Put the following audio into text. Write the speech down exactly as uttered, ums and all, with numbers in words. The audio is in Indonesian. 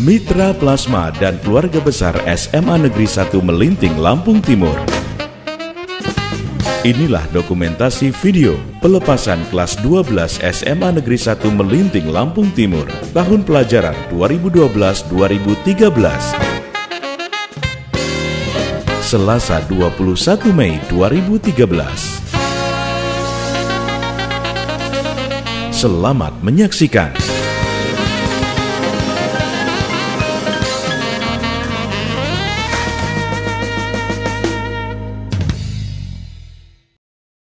Mitra Plasma dan keluarga besar S M A Negeri satu Melinting Lampung Timur. Inilah dokumentasi video pelepasan kelas dua belas S M A Negeri satu Melinting Lampung Timur tahun pelajaran dua ribu dua belas dua ribu tiga belas. Selasa dua puluh satu Mei dua ribu tiga belas. Selamat menyaksikan.